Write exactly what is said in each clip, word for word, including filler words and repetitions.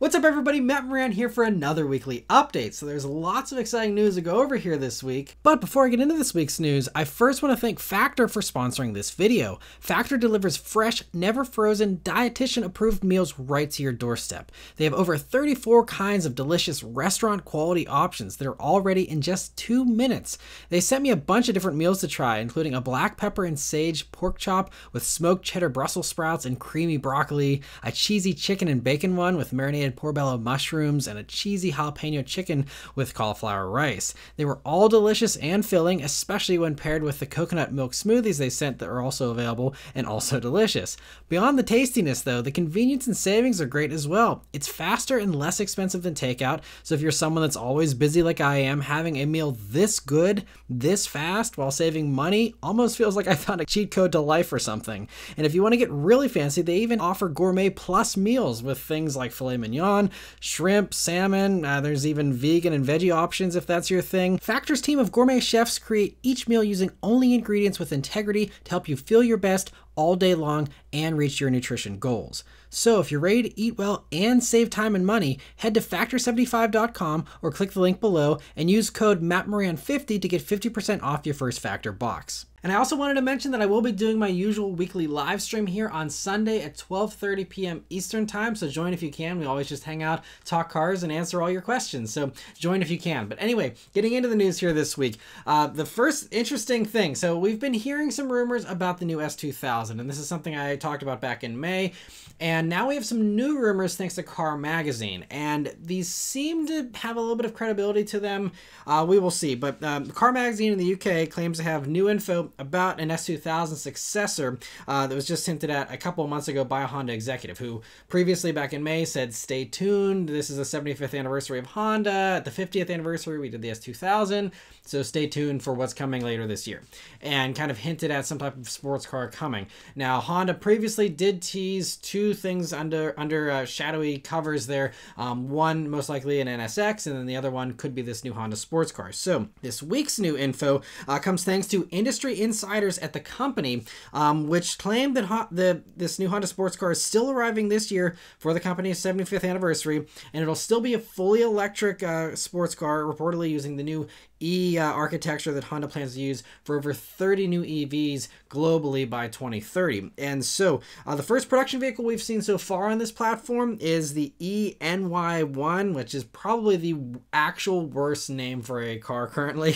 What's up everybody, Matt Maran here for another weekly update. So there's lots of exciting news to go over here this week. But before I get into this week's news, I first want to thank Factor for sponsoring this video. Factor delivers fresh, never frozen, dietitian approved meals right to your doorstep. They have over thirty-four kinds of delicious restaurant quality options that are all ready in just two minutes. They sent me a bunch of different meals to try, including a black pepper and sage pork chop with smoked cheddar Brussels sprouts and creamy broccoli, a cheesy chicken and bacon one with marinated portobello mushrooms, and a cheesy jalapeno chicken with cauliflower rice. They were all delicious and filling, especially when paired with the coconut milk smoothies they sent that are also available and also delicious. Beyond the tastiness though, the convenience and savings are great as well. It's faster and less expensive than takeout, so if you're someone that's always busy like I am, having a meal this good, this fast, while saving money almost feels like I found a cheat code to life or something. And if you want to get really fancy, they even offer gourmet plus meals with things like filet mignon, shrimp, salmon, uh, there's even vegan and veggie options if that's your thing. Factor's team of gourmet chefs create each meal using only ingredients with integrity to help you feel your best all day long and reach your nutrition goals. So if you're ready to eat well and save time and money, head to factor seventy-five dot com or click the link below and use code Matt Maran fifty to get fifty percent off your first Factor box. And I also wanted to mention that I will be doing my usual weekly live stream here on Sunday at twelve thirty p m Eastern time. So join if you can. We always just hang out, talk cars, and answer all your questions. So join if you can. But anyway, getting into the news here this week. Uh, the first interesting thing. So we've been hearing some rumors about the new S two thousand. And this is something I talked about back in May. And now we have some new rumors thanks to Car Magazine. And these seem to have a little bit of credibility to them. Uh, we will see. But um, Car Magazine in the U K claims to have new info about an S two thousand successor uh, that was just hinted at a couple of months ago by a Honda executive who previously back in May said, stay tuned. This is the seventy-fifth anniversary of Honda. At the fiftieth anniversary, we did the S two thousand. So stay tuned for what's coming later this year, and kind of hinted at some type of sports car coming. Now, Honda previously did tease two things under, under uh, shadowy covers there. Um, one, most likely an N S X, and then the other one could be this new Honda sports car. So this week's new info uh, comes thanks to industry insiders at the company, um, which claimed that Ho the this new Honda sports car is still arriving this year for the company's seventy-fifth anniversary, and it'll still be a fully electric uh, sports car, reportedly using the new E uh, architecture that Honda plans to use for over thirty new E Vs globally by twenty thirty. And so uh, the first production vehicle we've seen so far on this platform is the E N Y one, which is probably the actual worst name for a car currently.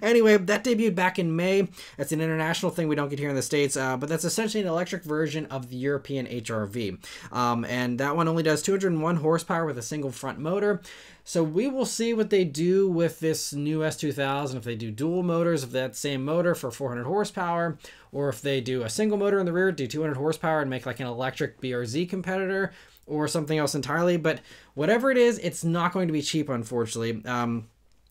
Anyway, that debuted back in May. That's an international thing we don't get here in the States, uh, but that's essentially an electric version of the European H R V. Um, and that one only does two hundred one horsepower with a single front motor. So we will see what they do with this new S two thousand, if they do dual motors of that same motor for four hundred horsepower, or if they do a single motor in the rear, do two hundred horsepower and make like an electric B R Z competitor or something else entirely. But whatever it is, it's not going to be cheap, unfortunately. Um,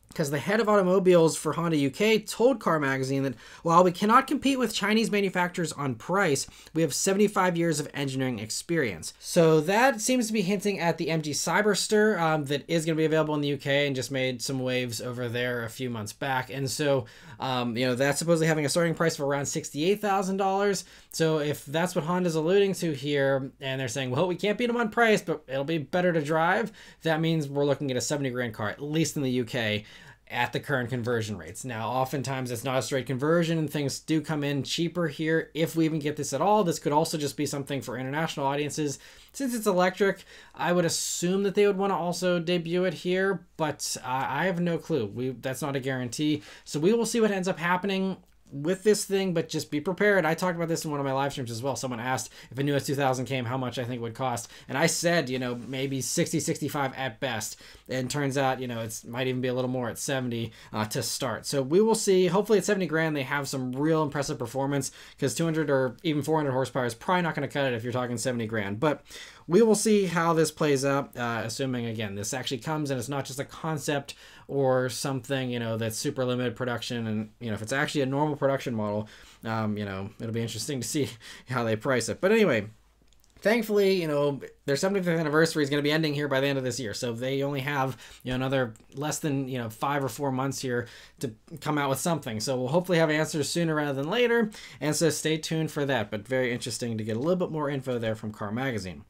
Because the head of automobiles for Honda U K told Car Magazine that while we cannot compete with Chinese manufacturers on price, we have seventy-five years of engineering experience. So that seems to be hinting at the M G Cyberster um, that is going to be available in the U K and just made some waves over there a few months back. And so, um, you know, that's supposedly having a starting price of around sixty-eight thousand dollars. So if that's what Honda's alluding to here, and they're saying, well, we can't beat them on price, but it'll be better to drive, that means we're looking at a seventy grand car, at least in the U K, at the current conversion rates. Now, oftentimes it's not a straight conversion and things do come in cheaper here. If we even get this at all, this could also just be something for international audiences. Since it's electric, I would assume that they would want to also debut it here, but uh, I have no clue. We, that's not a guarantee. So we will see what ends up happening with this thing, but just be prepared. I talked about this in one of my live streams as well. Someone asked if a new S two thousand came, how much I think it would cost. And I said, you know, maybe sixty, sixty-five at best. And turns out, you know, it's might even be a little more at seventy uh, to start. So we will see. Hopefully at seventy grand, they have some real impressive performance, because two hundred or even four hundred horsepower is probably not going to cut it if you're talking seventy grand. But we will see how this plays out, uh, assuming, again, this actually comes and it's not just a concept or something, you know, that's super limited production. And, you know, if it's actually a normal production model, um, you know, it'll be interesting to see how they price it. But anyway, thankfully, you know, their seventy-fifth anniversary is going to be ending here by the end of this year. So they only have, you know, another less than, you know, five or four months here to come out with something. So we'll hopefully have answers sooner rather than later. And so stay tuned for that. But very interesting to get a little bit more info there from Car Magazine.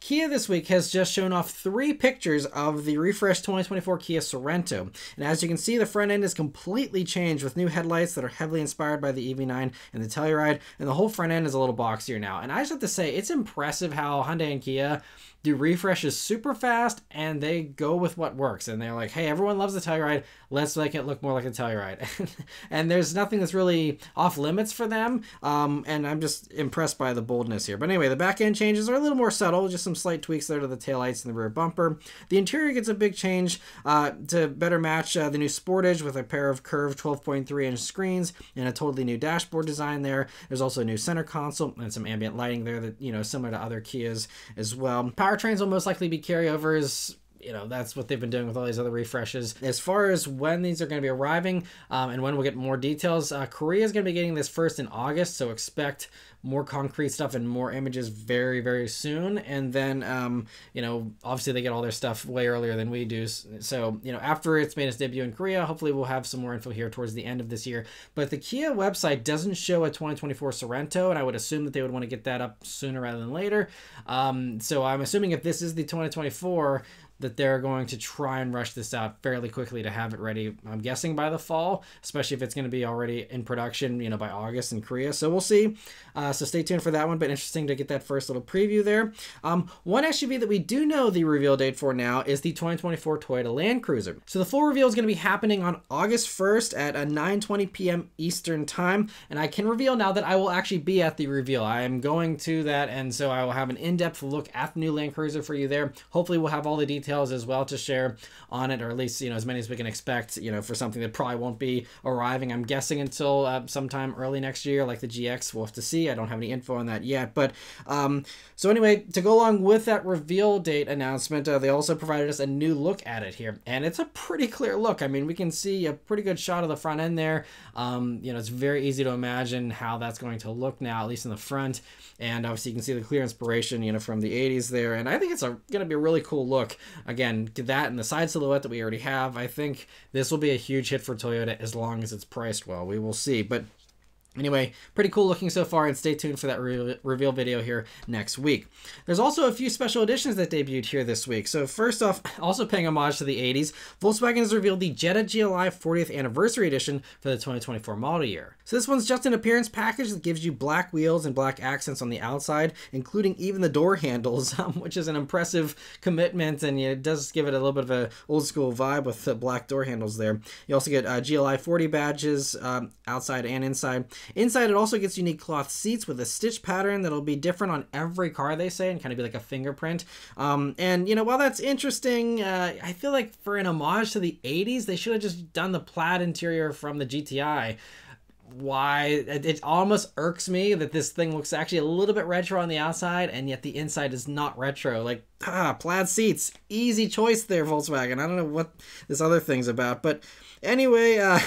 Kia this week has just shown off three pictures of the refreshed twenty twenty-four Kia Sorento, and as you can see, the front end is completely changed with new headlights that are heavily inspired by the E V nine and the Telluride, and the whole front end is a little boxier now. And I just have to say, it's impressive how Hyundai and Kia do refreshes super fast, and they go with what works, and they're like, hey, everyone loves the Telluride, let's make it look more like a Telluride. And there's nothing that's really off limits for them, um, and I'm just impressed by the boldness here. But anyway, the back end changes are a little more subtle, just some slight tweaks there to the taillights and the rear bumper. The interior gets a big change uh, to better match uh, the new Sportage with a pair of curved twelve point three inch screens and a totally new dashboard design there. There's also a new center console and some ambient lighting there that, you know, similar to other Kias as well. Powertrains will most likely be carryovers. You know, that's what they've been doing with all these other refreshes. As far as when these are going to be arriving um, and when we'll get more details, uh, Korea is going to be getting this first in August, so expect more concrete stuff and more images very, very soon. And then, um, you know, obviously they get all their stuff way earlier than we do. So, you know, after it's made its debut in Korea, hopefully we'll have some more info here towards the end of this year. But the Kia website doesn't show a twenty twenty-four Sorento, and I would assume that they would want to get that up sooner rather than later. Um, so I'm assuming if this is the twenty twenty-four, that they're going to try and rush this out fairly quickly to have it ready, I'm guessing, by the fall, especially if it's going to be already in production, you know, by August in Korea. So we'll see. Uh, so stay tuned for that one, but interesting to get that first little preview there. Um, one S U V that we do know the reveal date for now is the twenty twenty-four Toyota Land Cruiser. So the full reveal is going to be happening on August first at nine twenty p m Eastern time. And I can reveal now that I will actually be at the reveal. I am going to that, and so I will have an in-depth look at the new Land Cruiser for you there. Hopefully we'll have all the details details as well to share on it, or at least, you know, as many as we can expect, you know, for something that probably won't be arriving, I'm guessing, until uh, sometime early next year, like the G X. We'll have to see. I don't have any info on that yet, but um so anyway, to go along with that reveal date announcement, uh, they also provided us a new look at it here, and it's a pretty clear look. I mean, we can see a pretty good shot of the front end there. Um you know, it's very easy to imagine how that's going to look now, at least in the front, and obviously you can see the clear inspiration, you know, from the eighties there, and I think it's a, gonna be a really cool look. Again, that and the side silhouette that we already have, I think this will be a huge hit for Toyota as long as it's priced well. We will see. But anyway, pretty cool looking so far, and stay tuned for that re reveal video here next week. There's also a few special editions that debuted here this week. So first off, also paying homage to the eighties, Volkswagen has revealed the Jetta G L I fortieth Anniversary Edition for the twenty twenty-four model year. So this one's just an appearance package that gives you black wheels and black accents on the outside, including even the door handles, um, which is an impressive commitment, and it does give it a little bit of an old school vibe with the black door handles there. You also get uh, G L I forty badges um, outside and inside. Inside, it also gets unique cloth seats with a stitch pattern that'll be different on every car, they say, and kind of be like a fingerprint. Um, and, you know, while that's interesting, uh, I feel like for an homage to the eighties, they should have just done the plaid interior from the G T I. Why? It almost irks me that this thing looks actually a little bit retro on the outside, and yet the inside is not retro. Like, ah, plaid seats. Easy choice there, Volkswagen. I don't know what this other thing's about, but... Anyway, uh,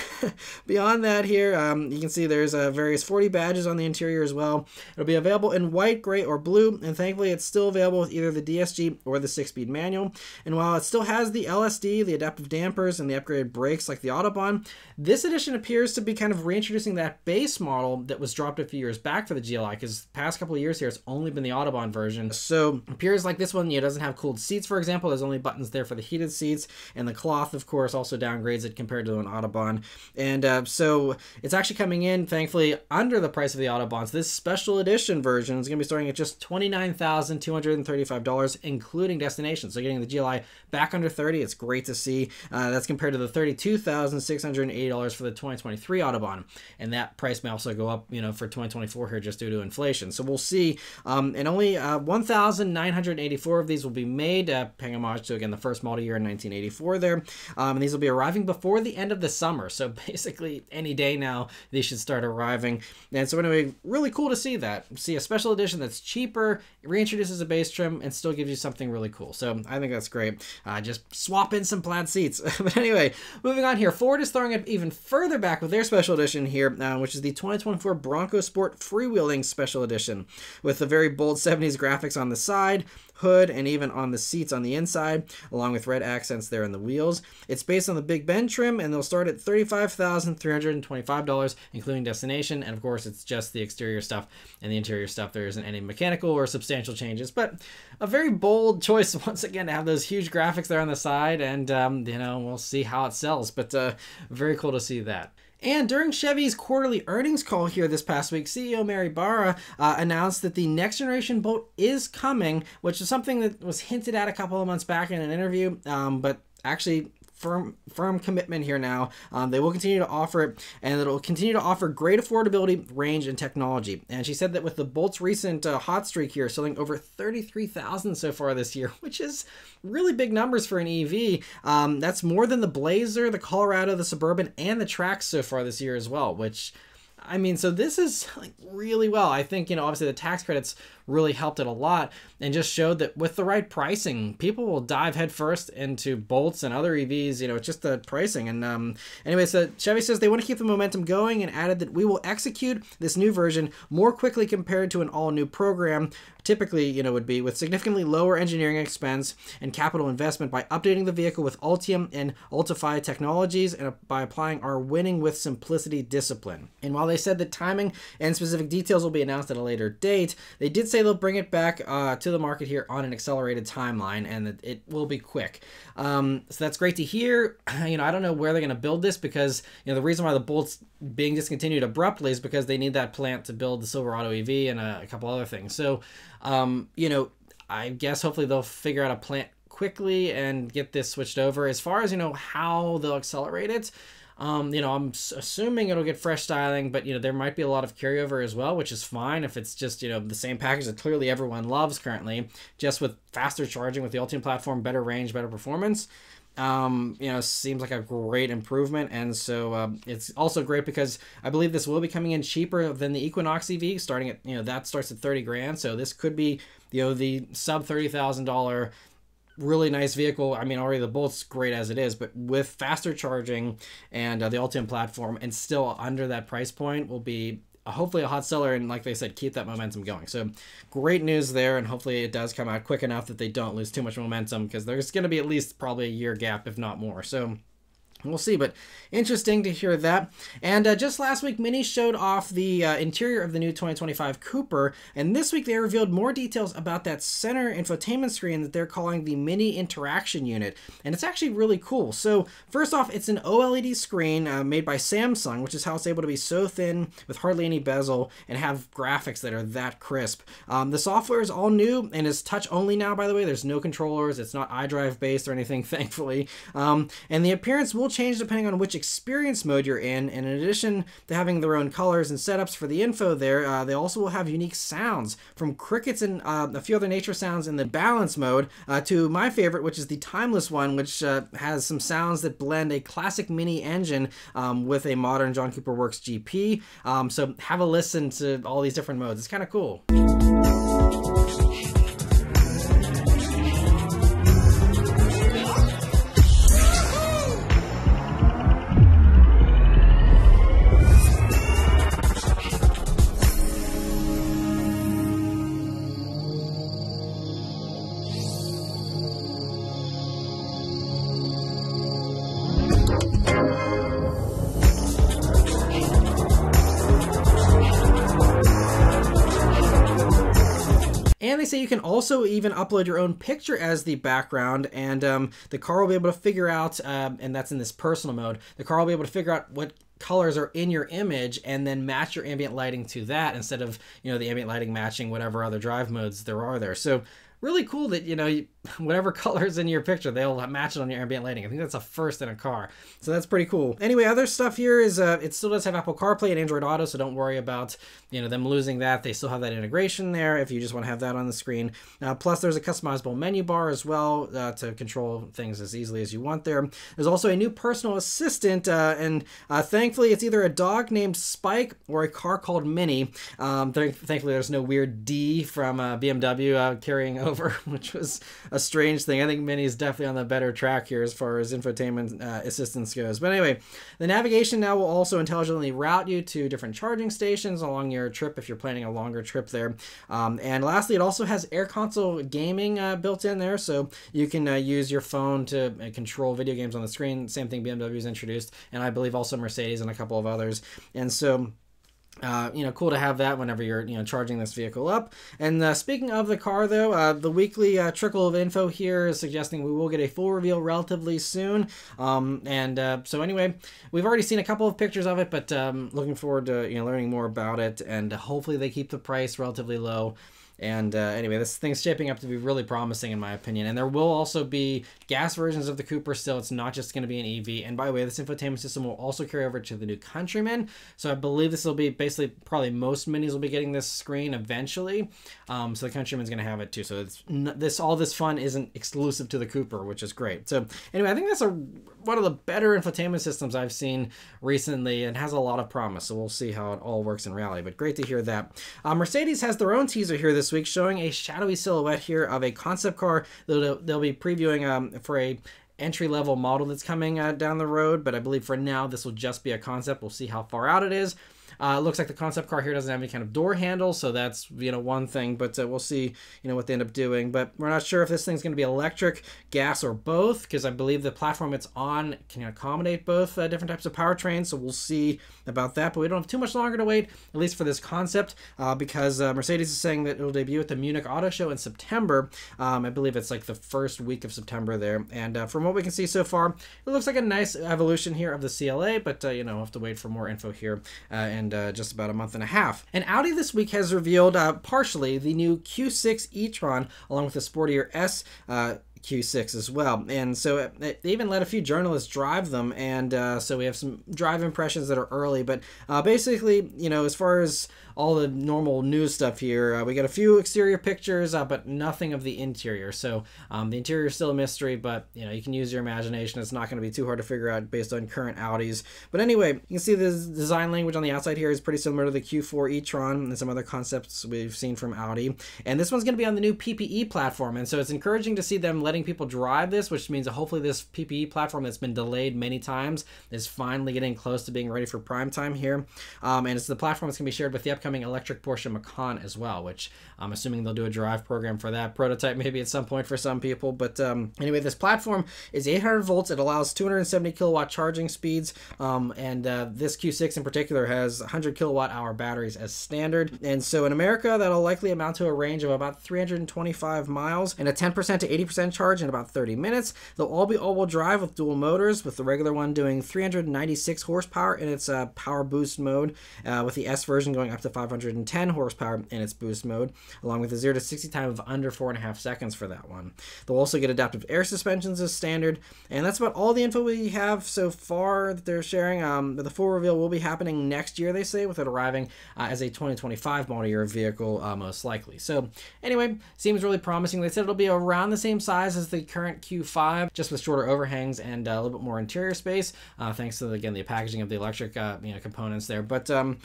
beyond that here, um, you can see there's uh, various forty badges on the interior as well. It'll be available in white, gray, or blue, and thankfully it's still available with either the D S G or the six-speed manual. And while it still has the L S D, the adaptive dampers, and the upgraded brakes like the Autobahn, this edition appears to be kind of reintroducing that base model that was dropped a few years back for the G L I, because the past couple of years here it's only been the Autobahn version. So it appears like this one, you know, doesn't have cooled seats, for example. There's only buttons there for the heated seats, and the cloth, of course, also downgrades it compared to an Autobahn. And uh, so it's actually coming in, thankfully, under the price of the Autobahns. This special edition version is going to be starting at just twenty-nine thousand two hundred thirty-five dollars, including destination. So getting the G L I back under thirty, it's great to see. Uh, that's compared to the thirty-two thousand six hundred eighty dollars for the twenty twenty-three Autobahn. And that price may also go up, you know, for twenty twenty-four here just due to inflation. So we'll see. Um, and only uh, one thousand nine hundred eighty-four of these will be made, uh, paying homage to, again, the first model year in nineteen eighty-four there. Um, and these will be arriving before the the end of the summer, so basically any day now they should start arriving. And so anyway, really cool to see that, see a special edition that's cheaper, reintroduces a base trim, and still gives you something really cool. So I think that's great. Uh, just swap in some plaid seats. But anyway, moving on here, Ford is throwing it even further back with their special edition here, uh, which is the twenty twenty-four Bronco Sport freewheeling special edition with the very bold seventies graphics on the side, hood, and even on the seats on the inside, along with red accents there in the wheels. It's based on the Big Bend trim, and they'll start at thirty-five thousand three hundred twenty-five dollars, including destination. And of course, it's just the exterior stuff and the interior stuff. There isn't any mechanical or substantial changes, but a very bold choice once again to have those huge graphics there on the side. And um, you know, we'll see how it sells, but uh, very cool to see that. And during Chevy's quarterly earnings call here this past week, C E O Mary Barra uh, announced that the next generation Bolt is coming, which is something that was hinted at a couple of months back in an interview, um, but actually firm firm commitment here now. Um, they will continue to offer it, and it'll continue to offer great affordability, range, and technology. And she said that with the Bolt's recent uh, hot streak here, selling over thirty-three thousand so far this year, which is really big numbers for an E V. Um, that's more than the Blazer, the Colorado, the Suburban, and the Trax so far this year as well, which, I mean, so this is like really well. I think, you know, obviously the tax credits really helped it a lot and just showed that with the right pricing, people will dive headfirst into Bolts and other E Vs. You know, it's just the pricing. And um, anyway, so Chevy says they want to keep the momentum going and added that we will execute this new version more quickly compared to an all new program. Typically, you know, would be with significantly lower engineering expense and capital investment by updating the vehicle with Ultium and Ultify technologies and by applying our winning with simplicity discipline. And while they said that timing and specific details will be announced at a later date, they did say they'll bring it back uh, to the market here on an accelerated timeline, and that it will be quick. Um, so that's great to hear. You know, I don't know where they're going to build this, because, you know, the reason why the Bolt's being discontinued abruptly is because they need that plant to build the Silverado E V and a, a couple other things. So, um, you know, I guess hopefully they'll figure out a plant quickly and get this switched over. As far as, you know, how they'll accelerate it, Um, you know, I'm assuming it'll get fresh styling, but, you know, there might be a lot of carryover as well, which is fine if it's just, you know, the same package that clearly everyone loves currently, just with faster charging with the Ultium platform, better range, better performance. Um, you know, seems like a great improvement. And so um, it's also great because I believe this will be coming in cheaper than the Equinox E V, starting at, you know, that starts at thirty grand. So this could be, you know, the sub thirty thousand dollar really nice vehicle. I mean, already the Bolt's great as it is, but with faster charging and uh, the Ultium platform and still under that price point will be a, hopefully a hot seller. And like they said, keep that momentum going. So great news there. And hopefully it does come out quick enough that they don't lose too much momentum, because there's going to be at least probably a year gap, if not more. So we'll see, but interesting to hear that. And uh, just last week, Mini showed off the uh, interior of the new twenty twenty-five Cooper, and this week they revealed more details about that center infotainment screen that they're calling the Mini Interaction Unit, and it's actually really cool. So first off, it's an OLED screen uh, made by Samsung, which is how it's able to be so thin with hardly any bezel and have graphics that are that crisp. Um, the software is all new and is touch only now, by the way. There's no controllers. It's not iDrive based or anything, thankfully. Um, and the appearance will change depending on which experience mode you're in, and in addition to having their own colors and setups for the info there, uh, they also will have unique sounds, from crickets and uh, a few other nature sounds in the balance mode uh, to my favorite, which is the timeless one, which uh, has some sounds that blend a classic Mini engine um, with a modern John Cooper Works G P. Um, so have a listen to all these different modes. It's kind of cool. And they say you can also even upload your own picture as the background, and um, the car will be able to figure out, uh, and that's in this personal mode, the car will be able to figure out what colors are in your image and then match your ambient lighting to that, instead of, you know, the ambient lighting matching whatever other drive modes there are there. So really cool that, you know, whatever color's in your picture, they'll match it on your ambient lighting. I think that's a first in a car. So that's pretty cool. Anyway, other stuff here is uh, it still does have Apple CarPlay and Android Auto, so don't worry about, you know, them losing that. They still have that integration there if you just want to have that on the screen. Uh, plus, there's a customizable menu bar as well uh, to control things as easily as you want there. There's also a new personal assistant, uh, and uh, thankfully, it's either a dog named Spike or a car called Mini. Um, th thankfully, there's no weird D from uh, B M W uh, carrying over over, which was a strange thing. I think Mini's definitely on the better track here as far as infotainment uh, assistance goes. But anyway, the navigation now will also intelligently route you to different charging stations along your trip if you're planning a longer trip there. Um, and lastly, it also has air console gaming uh, built in there, so you can uh, use your phone to uh, control video games on the screen. Same thing B M W's introduced, and I believe also Mercedes and a couple of others. And so Uh, you know, cool to have that whenever you're, you know, charging this vehicle up. And uh, speaking of the car, though, uh, the weekly uh, trickle of info here is suggesting we will get a full reveal relatively soon. Um, and uh, so anyway, we've already seen a couple of pictures of it, but um, looking forward to, you know, learning more about it. And hopefully they keep the price relatively low. And uh, anyway, this thing's shaping up to be really promising in my opinion. And there will also be gas versions of the Cooper still. It's not just going to be an E V. And by the way, this infotainment system will also carry over to the new Countryman. So I believe this will be basically probably most Minis will be getting this screen eventually. Um, so the Countryman's going to have it too. So it's this all this fun isn't exclusive to the Cooper, which is great. So anyway, I think that's a, one of the better infotainment systems I've seen recently and has a lot of promise. So we'll see how it all works in reality. But great to hear that. Uh, Mercedes has their own teaser here this week, showing a shadowy silhouette here of a concept car that they'll be previewing um, for a entry-level model that's coming uh, down the road, but I believe for now this will just be a concept. We'll see how far out it is. Uh, it looks like the concept car here doesn't have any kind of door handle, so that's, you know, one thing, but uh, we'll see, you know, what they end up doing. But we're not sure if this thing's going to be electric, gas, or both, because I believe the platform it's on can accommodate both uh, different types of powertrains, so we'll see about that. But we don't have too much longer to wait, at least for this concept, uh, because uh, Mercedes is saying that it'll debut at the Munich Auto Show in September. Um, I believe it's like the first week of September there, and uh, from what we can see so far, it looks like a nice evolution here of the C L A, but, uh, you know, we'll have to wait for more info here, uh, and Uh, just about a month and a half. And Audi this week has revealed uh, partially the new Q six e-tron along with the sportier S uh, Q six as well. And so it, it, they even let a few journalists drive them, and uh, so we have some drive impressions that are early, but uh, basically, you know, as far as all the normal news stuff here, uh, we got a few exterior pictures, uh, but nothing of the interior. So um, the interior is still a mystery, but you know, you can use your imagination. It's not going to be too hard to figure out based on current Audis. But anyway, you can see the design language on the outside here is pretty similar to the Q four e-tron and some other concepts we've seen from Audi. And this one's going to be on the new P P E platform, and so it's encouraging to see them letting people drive this, which means that hopefully this P P E platform that's been delayed many times is finally getting close to being ready for prime time here. Um, and it's the platform that's going to be shared with the upcoming electric Porsche Macan as well, which I'm assuming they'll do a drive program for that prototype maybe at some point for some people. But um, anyway, this platform is eight hundred volts. It allows two hundred seventy kilowatt charging speeds. Um, and uh, this Q six in particular has one hundred kilowatt hour batteries as standard. And so in America, that'll likely amount to a range of about three hundred twenty-five miles and a ten percent to eighty percent charge in about thirty minutes. They'll all be all-wheel drive with dual motors, with the regular one doing three hundred ninety-six horsepower in its uh, power boost mode, uh, with the S version going up to five hundred ten horsepower in its boost mode, along with a zero to sixty time of under four and a half seconds for that one. They'll also get adaptive air suspensions as standard, and that's about all the info we have so far that they're sharing. Um, the full reveal will be happening next year, they say, with it arriving uh, as a twenty twenty-five model year vehicle uh, most likely. So anyway, seems really promising. They said it'll be around the same size as the current Q five, just with shorter overhangs and uh, a little bit more interior space, uh, thanks to the, again the packaging of the electric uh, you know, components there. But um,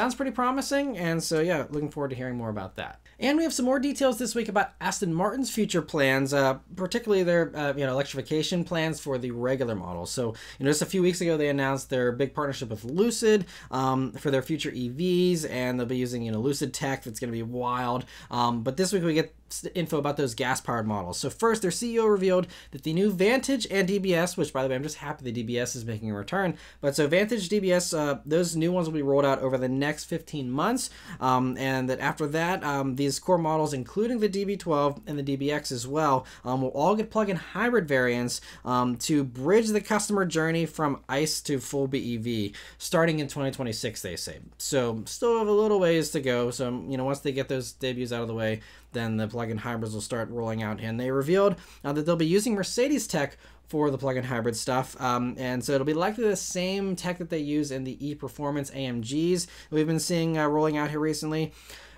sounds pretty promising, and so yeah, looking forward to hearing more about that. And we have some more details this week about Aston Martin's future plans, uh, particularly their uh, you know, electrification plans for the regular models. So you know, just a few weeks ago, they announced their big partnership with Lucid um, for their future E Vs, and they'll be using you know Lucid tech that's going to be wild. Um, but this week we get info about those gas-powered models. So first, their C E O revealed that the new Vantage and D B S, which by the way, I'm just happy the D B S is making a return, but so Vantage, D B S, uh, those new ones will be rolled out over the next fifteen months, um, and that after that, um, these core models, including the D B twelve and the D B X as well, um, will all get plug-in hybrid variants um, to bridge the customer journey from ICE to full B E V, starting in twenty twenty-six, they say. So still have a little ways to go, so you know, once they get those debuts out of the way, then the plug-in hybrids will start rolling out. And they revealed uh, that they'll be using Mercedes tech for the plug-in hybrid stuff, um, and so it'll be likely the same tech that they use in the e-Performance A M Gs we've been seeing uh, rolling out here recently,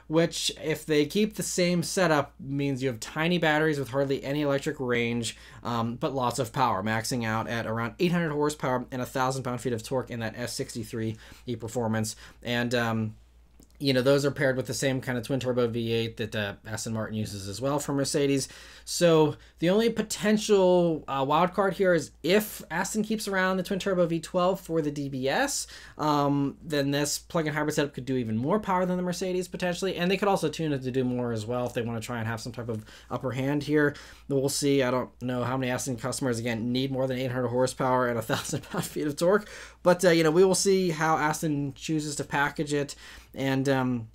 which if they keep the same setup means you have tiny batteries with hardly any electric range, um, but lots of power, maxing out at around eight hundred horsepower and one thousand pound-feet of torque in that S sixty-three e-Performance. And um, you know, those are paired with the same kind of twin turbo V eight that uh, Aston Martin uses as well for Mercedes. So the only potential uh, wild card here is if Aston keeps around the twin turbo V twelve for the D B S, um, then this plug-in hybrid setup could do even more power than the Mercedes potentially, and they could also tune it to do more as well if they want to try and have some type of upper hand here. We'll see. I don't know how many Aston customers again need more than eight hundred horsepower and a thousand pound-feet of torque, but uh, you know, we will see how Aston chooses to package it. And, um,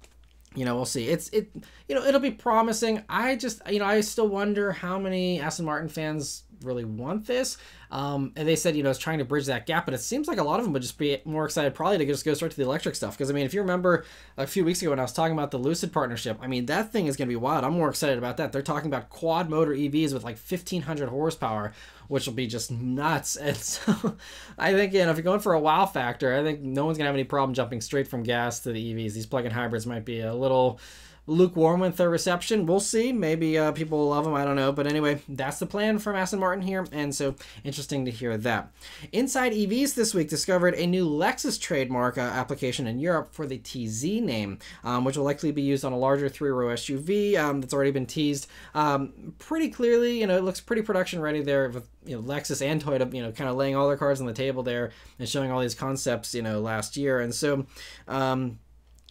you know, we'll see. It's, it, you know, it'll be promising. I just, you know, I still wonder how many Aston Martin fans really want this. Um, and they said, you know, it's trying to bridge that gap, but it seems like a lot of them would just be more excited probably to just go straight to the electric stuff. Because, I mean, if you remember a few weeks ago when I was talking about the Lucid partnership, I mean, that thing is going to be wild. I'm more excited about that. They're talking about quad motor E Vs with like fifteen hundred horsepower, which will be just nuts. And so I think, you know, if you're going for a wow factor, I think no one's going to have any problem jumping straight from gas to the E Vs. These plug-in hybrids might be a little lukewarm with their reception. We'll see. Maybe uh, people will love them. I don't know. But anyway, that's the plan from Aston Martin here. And so interesting to hear that. Inside E Vs this week discovered a new Lexus trademark uh, application in Europe for the T Z name, um, which will likely be used on a larger three-row S U V um, that's already been teased um, pretty clearly. You know, it looks pretty production ready there with, you know, Lexus and Toyota, you know, kind of laying all their cards on the table there and showing all these concepts, you know, last year. And so, um,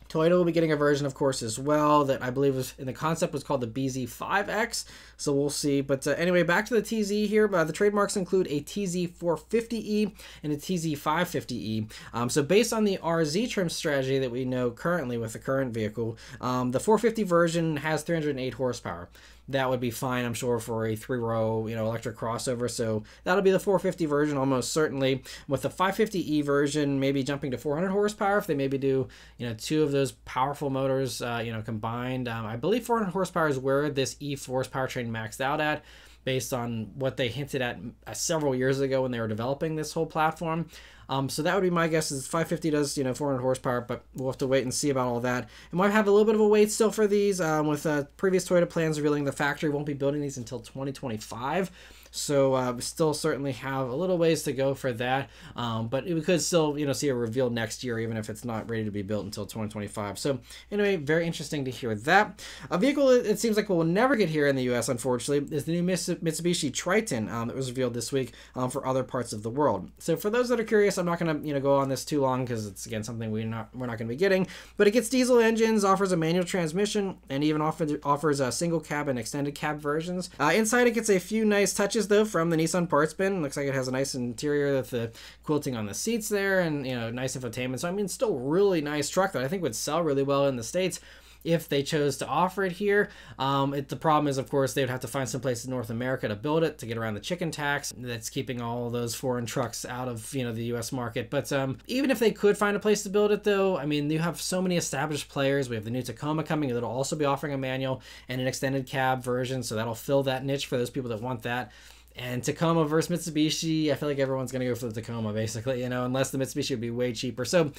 Toyota will be getting a version, of course, as well that I believe was in the concept was called the B Z five X. So we'll see. But uh, anyway, back to the T Z here. Uh, the trademarks include a T Z four fifty E and a T Z five fifty E. Um, so based on the R Z trim strategy that we know currently with the current vehicle, um, the four fifty version has three hundred eight horsepower. That would be fine, I'm sure, for a three-row, you know, electric crossover. So that'll be the four fifty version almost certainly. With the five fifty E version, maybe jumping to four hundred horsepower if they maybe do, you know, two of those powerful motors, uh, you know, combined. Um, I believe four hundred horsepower is where this E-Force powertrain maxed out at, based on what they hinted at uh, several years ago when they were developing this whole platform. Um, so that would be my guess is five fifty does, you know, four hundred horsepower, but we'll have to wait and see about all that. And might have a little bit of a wait still for these, um, with uh, previous Toyota plans revealing the factory won't be building these until twenty twenty-five. So uh, we still certainly have a little ways to go for that. Um, but we could still, you know, see a reveal next year, even if it's not ready to be built until twenty twenty-five. So anyway, very interesting to hear that. A vehicle it seems like we'll never get here in the U S, unfortunately, is the new Mitsubishi Triton um, that was revealed this week um, for other parts of the world. So for those that are curious, I'm not going to, you know, go on this too long because it's, again, something we're not we're not going to be getting. But it gets diesel engines, offers a manual transmission, and even offers offers a single cab and extended cab versions. Uh, inside, it gets a few nice touches though from the Nissan parts bin. Looks like it has a nice interior with the quilting on the seats there, and, you know, nice infotainment. So I mean, still really nice truck that I think would sell really well in the States if they chose to offer it here. Um, it, the problem is, of course, they would have to find some place in North America to build it to get around the chicken tax that's keeping all those foreign trucks out of, you know, the U S market. But um, even if they could find a place to build it, though, I mean, you have so many established players. We have the new Tacoma coming. That'll also be offering a manual and an extended cab version, so that'll fill that niche for those people that want that. And Tacoma versus Mitsubishi, I feel like everyone's going to go for the Tacoma, basically, you know, unless the Mitsubishi would be way cheaper. So,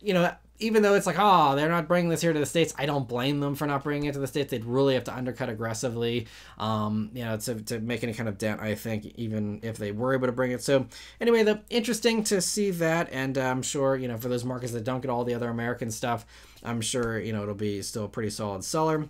you know, even though it's like, oh, they're not bringing this here to the States, I don't blame them for not bringing it to the States. They'd really have to undercut aggressively, um, you know, to, to make any kind of dent, I think, even if they were able to bring it. So anyway, though, interesting to see that. And I'm sure, you know, for those markets that don't get all the other American stuff, I'm sure, you know, it'll be still a pretty solid seller.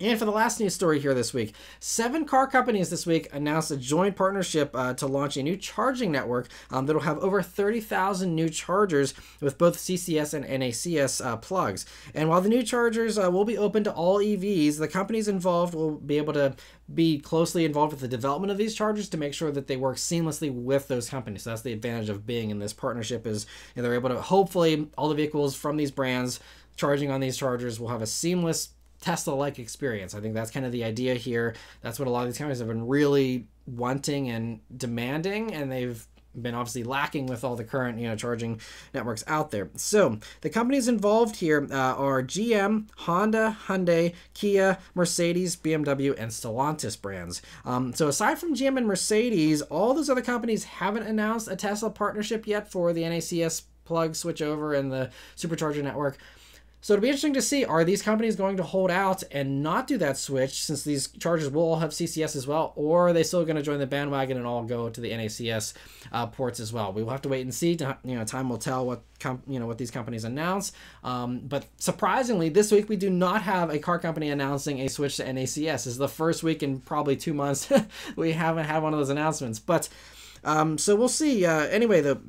And for the last news story here this week, seven car companies this week announced a joint partnership uh, to launch a new charging network um, that will have over thirty thousand new chargers with both C C S and N A C S uh, plugs. And while the new chargers uh, will be open to all E Vs, the companies involved will be able to be closely involved with the development of these chargers to make sure that they work seamlessly with those companies. So that's the advantage of being in this partnership is, you know, they're able to hopefully all the vehicles from these brands charging on these chargers will have a seamless Tesla-like experience. I think that's kind of the idea here. That's what a lot of these companies have been really wanting and demanding, and they've been obviously lacking with all the current, you know, charging networks out there. So the companies involved here uh, are G M, Honda, Hyundai, Kia, Mercedes, B M W, and Stellantis brands. Um, so aside from G M and Mercedes, all those other companies haven't announced a Tesla partnership yet for the N A C S plug switchover and the supercharger network. So it'll be interesting to see, are these companies going to hold out and not do that switch, since these chargers will all have C C S as well, or are they still going to join the bandwagon and all go to the N A C S uh, ports as well? We will have to wait and see. To, you know, time will tell what com you know what these companies announce. Um, but surprisingly, this week we do not have a car company announcing a switch to N A C S. This is the first week in probably two months we haven't had one of those announcements. But um, so we'll see. Uh, anyway, the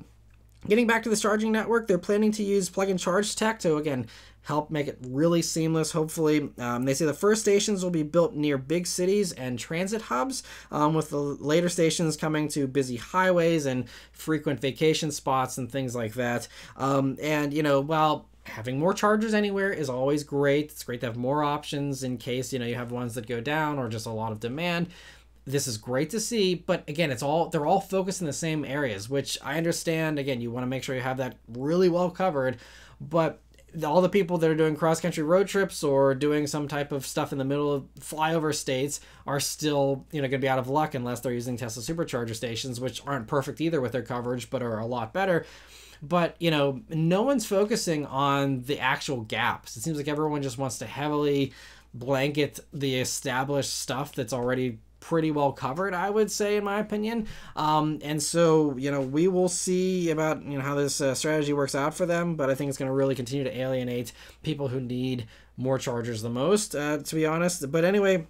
getting back to this charging network, they're planning to use plug and charge tech to again help make it really seamless, hopefully. Um, they say the first stations will be built near big cities and transit hubs, um, with the later stations coming to busy highways and frequent vacation spots and things like that. Um, and, you know, while having more chargers anywhere is always great, it's great to have more options in case, you know, you have ones that go down or just a lot of demand. This is great to see, but again, it's all they're all focused in the same areas, which I understand. Again, you want to make sure you have that really well covered, but all the people that are doing cross-country road trips or doing some type of stuff in the middle of flyover states are still, you know, going to be out of luck unless they're using Tesla Supercharger stations, which aren't perfect either with their coverage, but are a lot better. But, you know, no one's focusing on the actual gaps. It seems like everyone just wants to heavily blanket the established stuff that's already pretty well covered, I would say, in my opinion. Um, and so, you know, we will see about, you know, how this uh, strategy works out for them, but I think it's going to really continue to alienate people who need more chargers the most, uh, to be honest. But anyway,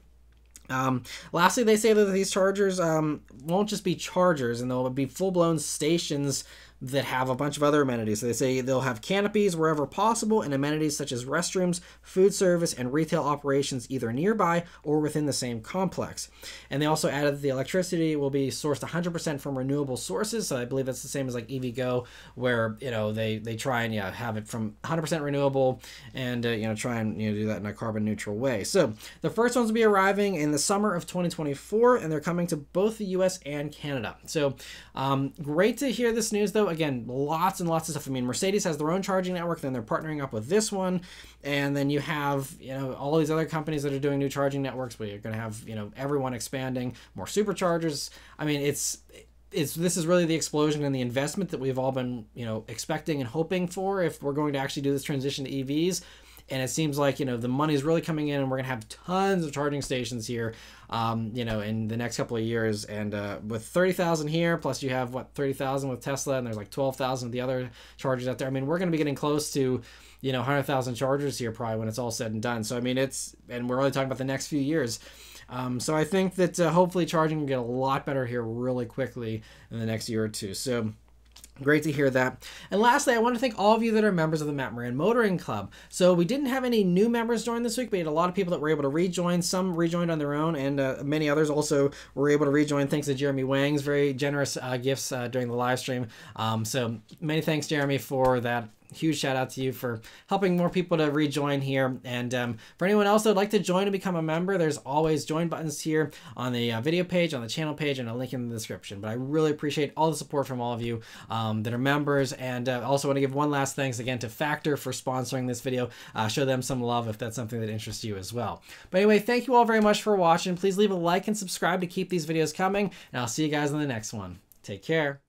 um, lastly, they say that these chargers um, won't just be chargers, and they'll be full-blown stations that have a bunch of other amenities. So they say they'll have canopies wherever possible and amenities such as restrooms, food service, and retail operations either nearby or within the same complex. And they also added that the electricity will be sourced one hundred percent from renewable sources. So I believe that's the same as like E V Go, where, you know, they, they try and, yeah, have it from one hundred percent renewable and, uh, you know, try and, you know, do that in a carbon neutral way. So the first ones will be arriving in the summer of twenty twenty-four, and they're coming to both the U S and Canada. So um, great to hear this news, though. Again, lots and lots of stuff. I mean, Mercedes has their own charging network, then they're partnering up with this one. And then you have, you know, all these other companies that are doing new charging networks, but you're going to have, you know, everyone expanding, more superchargers. I mean, it's, it's, this is really the explosion and the investment that we've all been, you know, expecting and hoping for if we're going to actually do this transition to E Vs. And it seems like, you know, the money is really coming in, and we're going to have tons of charging stations here, um, you know, in the next couple of years. And uh, with thirty thousand here, plus you have, what, thirty thousand with Tesla, and there's like twelve thousand of the other chargers out there. I mean, we're going to be getting close to, you know, one hundred thousand chargers here probably when it's all said and done. So, I mean, it's, and we're only talking about the next few years. Um, so I think that uh, hopefully charging will get a lot better here really quickly in the next year or two. So great to hear that. And lastly, I want to thank all of you that are members of the Matt Maran Motoring Club. So we didn't have any new members join this week. We had a lot of people that were able to rejoin. Some rejoined on their own, and uh, many others also were able to rejoin thanks to Jeremy Wang's very generous uh, gifts uh, during the live stream. Um, so many thanks, Jeremy, for that. Huge shout out to you for helping more people to rejoin here. And um, for anyone else that would like to join and become a member, there's always join buttons here on the uh, video page, on the channel page, and a link in the description. But I really appreciate all the support from all of you um, that are members. And I uh, also want to give one last thanks again to Factor for sponsoring this video. Uh, show them some love if that's something that interests you as well. But anyway, thank you all very much for watching. Please leave a like and subscribe to keep these videos coming. And I'll see you guys in the next one. Take care.